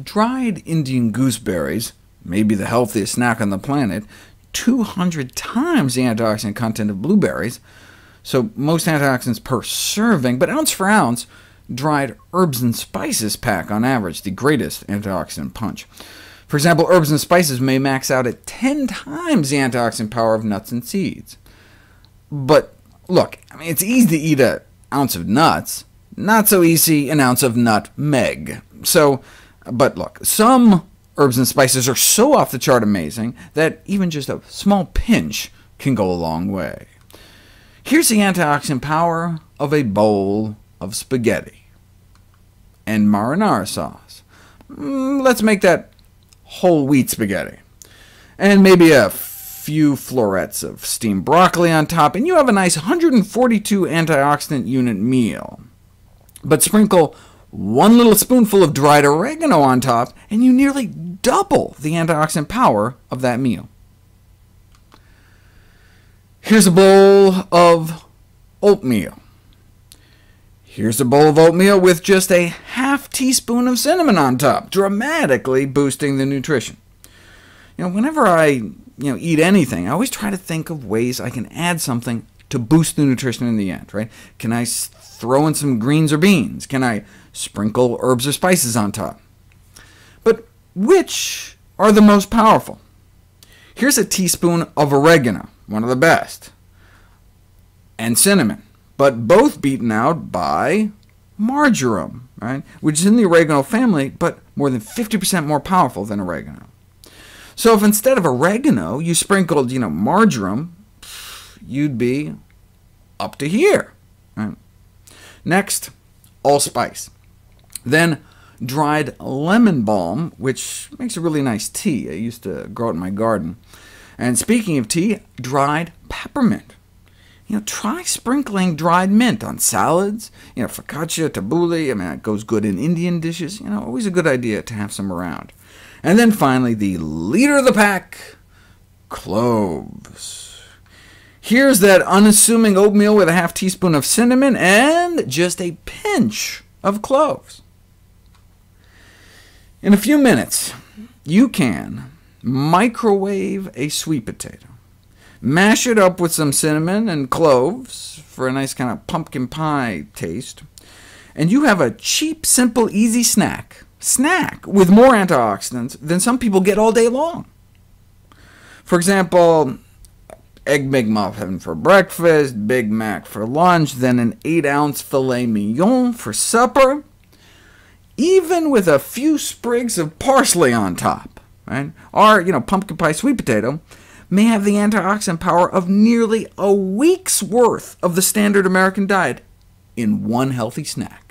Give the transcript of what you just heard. Dried Indian gooseberries, maybe the healthiest snack on the planet, 200 times the antioxidant content of blueberries, so most antioxidants per serving, but ounce for ounce, dried herbs and spices pack on average the greatest antioxidant punch. For example, herbs and spices may max out at 10 times the antioxidant power of nuts and seeds. But look, it's easy to eat an ounce of nuts, not so easy an ounce of nutmeg. But look, some herbs and spices are so off the chart amazing that even just a small pinch can go a long way. Here's the antioxidant power of a bowl of spaghetti and marinara sauce. Let's make that whole wheat spaghetti, and maybe a few florets of steamed broccoli on top, and you have a nice 142 antioxidant unit meal. But sprinkle one little spoonful of dried oregano on top, and you nearly double the antioxidant power of that meal. Here's a bowl of oatmeal. Here's a bowl of oatmeal with just a half teaspoon of cinnamon on top, dramatically boosting the nutrition. Whenever I eat anything, I always try to think of ways I can add something to boost the nutrition in the end, right? Can I throw in some greens or beans? Can I sprinkle herbs or spices on top? But which are the most powerful? Here's a teaspoon of oregano, one of the best, and cinnamon, but both beaten out by marjoram, right? Which is in the oregano family, but more than 50% more powerful than oregano. So if instead of oregano you sprinkled marjoram, you'd be up to here, right? Next, allspice. Then dried lemon balm, which makes a really nice tea. I used to grow it in my garden. And speaking of tea, dried peppermint. Try sprinkling dried mint on salads, focaccia, tabbouleh. It goes good in Indian dishes. Always a good idea to have some around. And then finally, the leader of the pack, cloves. Here's that unassuming oatmeal with a half teaspoon of cinnamon and just a pinch of cloves. In a few minutes, you can microwave a sweet potato, mash it up with some cinnamon and cloves for a nice kind of pumpkin pie taste, and you have a cheap, simple, easy snack with more antioxidants than some people get all day long. For example, Egg McMuffin for breakfast, Big Mac for lunch, then an 8-ounce filet mignon for supper, even with a few sprigs of parsley on top, right? Our pumpkin pie sweet potato may have the antioxidant power of nearly a week's worth of the standard American diet in one healthy snack.